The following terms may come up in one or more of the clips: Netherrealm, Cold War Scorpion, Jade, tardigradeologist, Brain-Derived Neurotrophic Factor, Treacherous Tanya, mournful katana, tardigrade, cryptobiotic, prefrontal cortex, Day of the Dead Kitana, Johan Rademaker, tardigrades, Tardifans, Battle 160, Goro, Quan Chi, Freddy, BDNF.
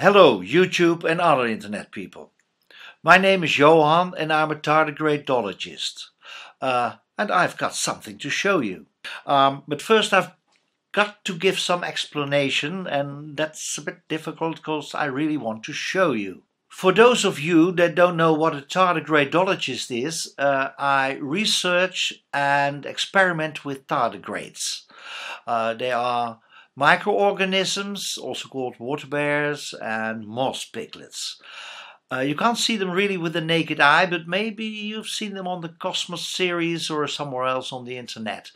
Hello YouTube and other internet people. My name is Johan and I'm a tardigradeologist. And I've got something to show you. But first I've got to give some explanation, and that's a bit difficult because I really want to show you. For those of you that don't know what a tardigradeologist is, I research and experiment with tardigrades. They are microorganisms, also called water bears and moss piglets. You can't see them really with the naked eye, but maybe you've seen them on the Cosmos series or somewhere else on the internet.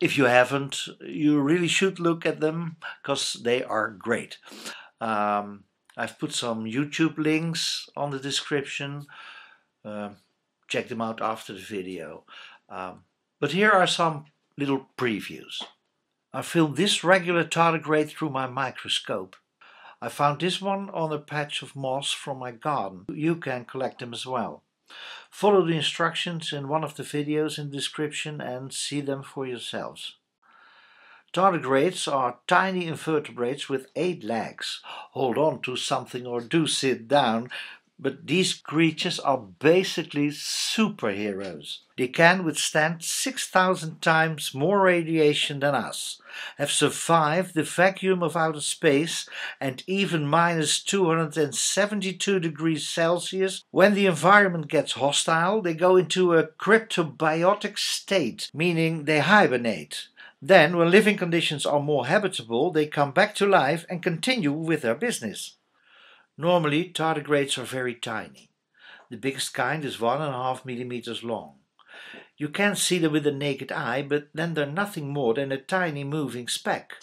If you haven't, you really should look at them, because they are great. I've put some YouTube links on the description. Check them out after the video. But here are some little previews. I filmed this regular tardigrade through my microscope. I found this one on a patch of moss from my garden. You can collect them as well. Follow the instructions in one of the videos in the description and see them for yourselves. Tardigrades are tiny invertebrates with 8 legs. Hold on to something or do sit down, but these creatures are basically superheroes. They can withstand 6,000 times more radiation than us, have survived the vacuum of outer space and even minus 272 degrees Celsius. When the environment gets hostile, they go into a cryptobiotic state, meaning they hibernate. Then, when living conditions are more habitable, they come back to life and continue with their business. Normally, tardigrades are very tiny. The biggest kind is 1.5 millimeters long. You can see them with the naked eye, but then they're nothing more than a tiny moving speck.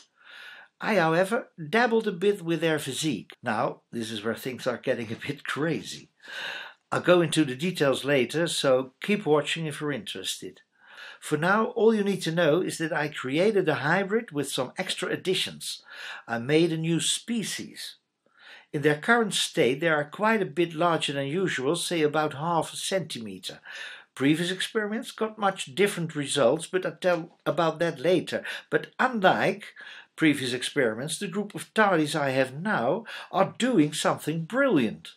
I, however, dabbled a bit with their physique. Now, this is where things are getting a bit crazy. I'll go into the details later, so keep watching if you're interested. For now, all you need to know is that I created a hybrid with some extra additions. I made a new species. In their current state, they are quite a bit larger than usual, say about half a centimeter. Previous experiments got much different results, but I'll tell about that later. But unlike previous experiments, the group of tardies I have now are doing something brilliant.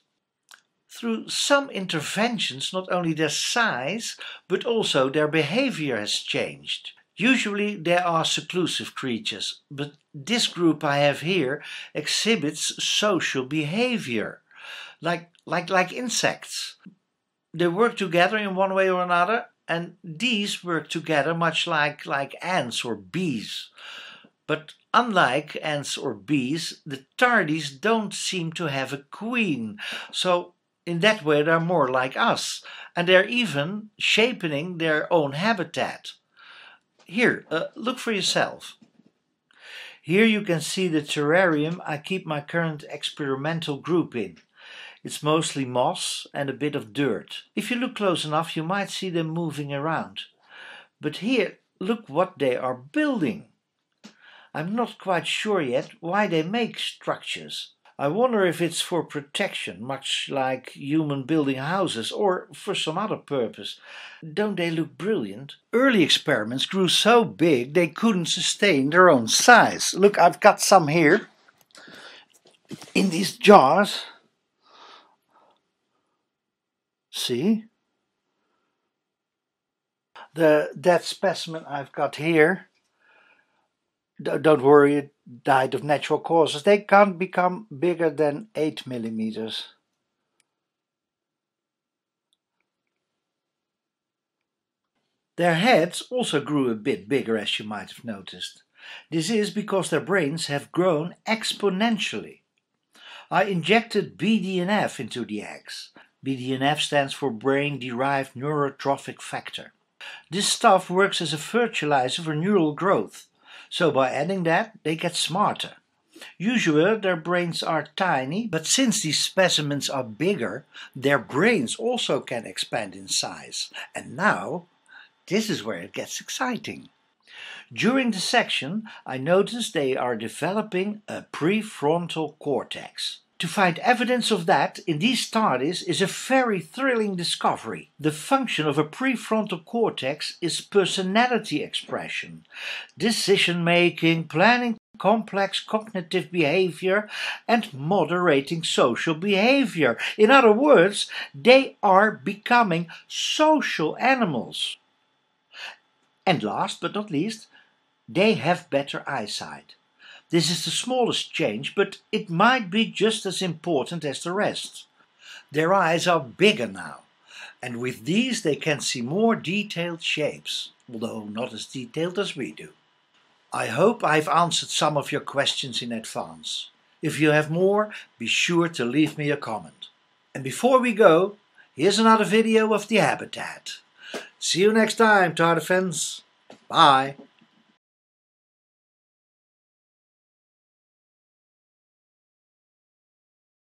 Through some interventions, not only their size, but also their behavior has changed. Usually they are seclusive creatures, but this group I have here exhibits social behavior, like insects. They work together in one way or another, and these work together much like ants or bees. But unlike ants or bees, the tardies don't seem to have a queen, so in that way they're more like us, and they're even shaping their own habitat. Here, look for yourself. Here you can see the terrarium I keep my current experimental group in. It's mostly moss and a bit of dirt. If you look close enough, you might see them moving around. But here, look what they are building. I'm not quite sure yet why they make structures. I wonder if it's for protection, much like human building houses, or for some other purpose. Don't they look brilliant? Early experiments grew so big they couldn't sustain their own size. Look, I've got some here in these jars. See? That specimen I've got here, don't worry, it died of natural causes. They can't become bigger than 8 millimeters. Their heads also grew a bit bigger, as you might have noticed. This is because their brains have grown exponentially. I injected BDNF into the eggs. BDNF stands for Brain-Derived Neurotrophic Factor. This stuff works as a fertilizer for neural growth. So by adding that, they get smarter. Usually their brains are tiny, but since these specimens are bigger, their brains also can expand in size. And now, this is where it gets exciting. During the section, I noticed they are developing a prefrontal cortex. To find evidence of that in these tardies is a very thrilling discovery. The function of a prefrontal cortex is personality expression, decision-making, planning, complex cognitive behavior and moderating social behavior. In other words, they are becoming social animals. And last but not least, they have better eyesight. This is the smallest change, but it might be just as important as the rest. Their eyes are bigger now, and with these they can see more detailed shapes, although not as detailed as we do. I hope I've answered some of your questions in advance. If you have more, be sure to leave me a comment. And before we go, here's another video of the habitat. See you next time, Tardifans. Bye.